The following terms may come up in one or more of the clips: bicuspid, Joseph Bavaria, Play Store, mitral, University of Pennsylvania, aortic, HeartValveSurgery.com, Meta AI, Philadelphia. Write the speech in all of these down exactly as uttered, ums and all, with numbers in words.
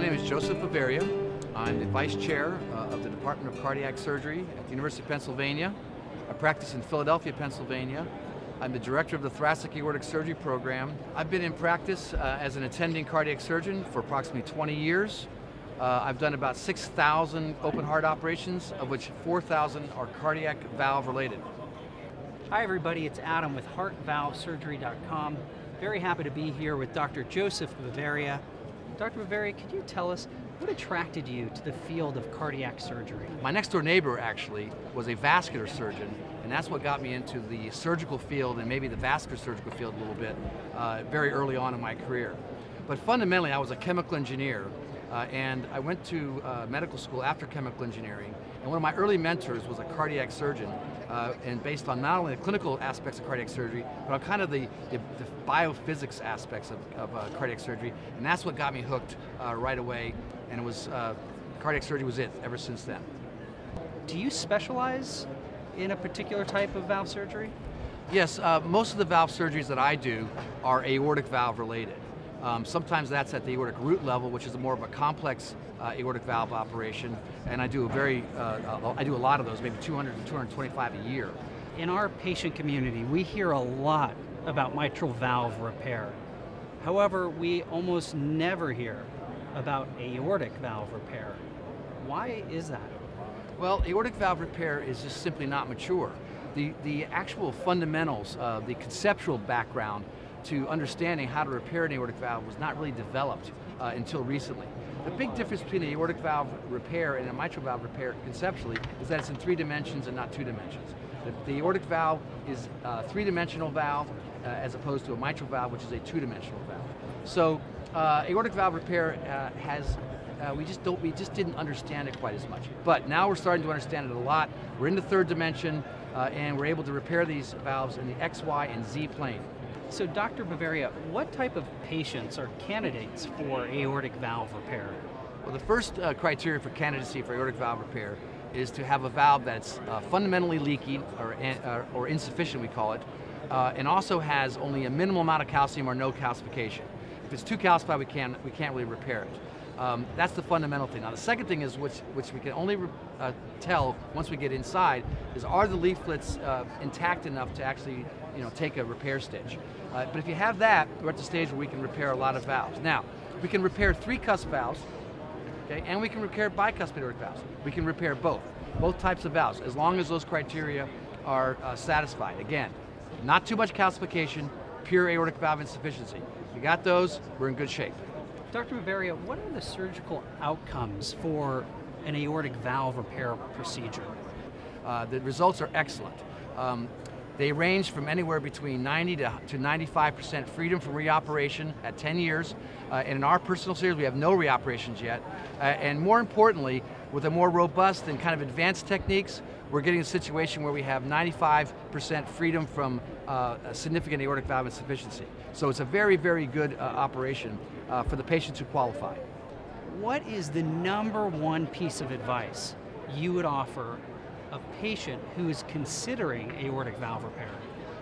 My name is Joseph Bavaria. I'm the Vice Chair uh, of the Department of Cardiac Surgery at the University of Pennsylvania. I practice in Philadelphia, Pennsylvania. I'm the Director of the Thoracic Aortic Surgery Program. I've been in practice uh, as an attending cardiac surgeon for approximately twenty years. Uh, I've done about six thousand open heart operations, of which four thousand are cardiac valve related. Hi everybody, it's Adam with heart valve surgery dot com. Very happy to be here with Doctor Joseph Bavaria. Doctor Bavaria, could you tell us what attracted you to the field of cardiac surgery? My next door neighbor actually was a vascular surgeon, and that's what got me into the surgical field and maybe the vascular surgical field a little bit uh, very early on in my career. But fundamentally, I was a chemical engineer, uh, and I went to uh, medical school after chemical engineering, and one of my early mentors was a cardiac surgeon, uh, and based on not only the clinical aspects of cardiac surgery, but on kind of the, the, the biophysics aspects of, of uh, cardiac surgery, and that's what got me hooked uh, right away. And it was, uh, cardiac surgery was it ever since then. Do you specialize in a particular type of valve surgery? Yes, uh, most of the valve surgeries that I do are aortic valve related. Um, sometimes that's at the aortic root level, which is more of a complex uh, aortic valve operation. And I do a very, uh, I do a lot of those, maybe two hundred to two hundred twenty-five a year. In our patient community, we hear a lot about mitral valve repair. However, we almost never hear about aortic valve repair. Why is that? Well, aortic valve repair is just simply not mature. The, the actual fundamentals, uh, the conceptual background to understanding how to repair an aortic valve was not really developed uh, until recently. The big difference between an aortic valve repair and a mitral valve repair conceptually is that it's in three dimensions and not two dimensions. The, the aortic valve is a three-dimensional valve uh, as opposed to a mitral valve, which is a two-dimensional valve. So uh, aortic valve repair uh, has, uh, we just don't, we just didn't understand it quite as much. But now we're starting to understand it a lot. We're in the third dimension uh, and we're able to repair these valves in the X, Y, and Z plane. So Doctor Bavaria, what type of patients are candidates for aortic valve repair? Well, the first uh, criteria for candidacy for aortic valve repair is to have a valve that's uh, fundamentally leaky, or, uh, or insufficient we call it, uh, and also has only a minimal amount of calcium or no calcification. If it's too calcified, we can't, we can't really repair it. Um, that's the fundamental thing. Now the second thing is, which, which we can only uh, tell once we get inside, is are the leaflets uh, intact enough to actually you know, take a repair stitch? Uh, but if you have that, we're at the stage where we can repair a lot of valves. Now, we can repair three-cusp valves, okay, and we can repair bicuspid aortic valves. We can repair both, both types of valves, as long as those criteria are uh, satisfied. Again, not too much calcification, pure aortic valve insufficiency. You got those, we're in good shape. Doctor Bavaria, what are the surgical outcomes for an aortic valve repair procedure? Uh, the results are excellent. Um, They range from anywhere between ninety to ninety-five percent freedom from reoperation at ten years. Uh, and in our personal series, we have no reoperations yet. Uh, and more importantly, with a more robust and kind of advanced techniques, we're getting a situation where we have ninety-five percent freedom from uh, a significant aortic valve insufficiency. So it's a very, very good uh, operation uh, for the patients who qualify. What is the number one piece of advice you would offer a patient who is considering aortic valve repair?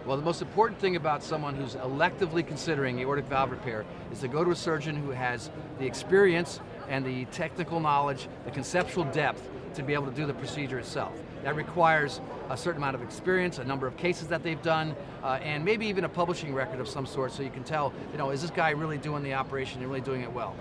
Well, the most important thing about someone who's electively considering aortic valve repair is to go to a surgeon who has the experience and the technical knowledge, the conceptual depth to be able to do the procedure itself. That requires a certain amount of experience, a number of cases that they've done, uh, and maybe even a publishing record of some sort so you can tell, you know, is this guy really doing the operation and really doing it well?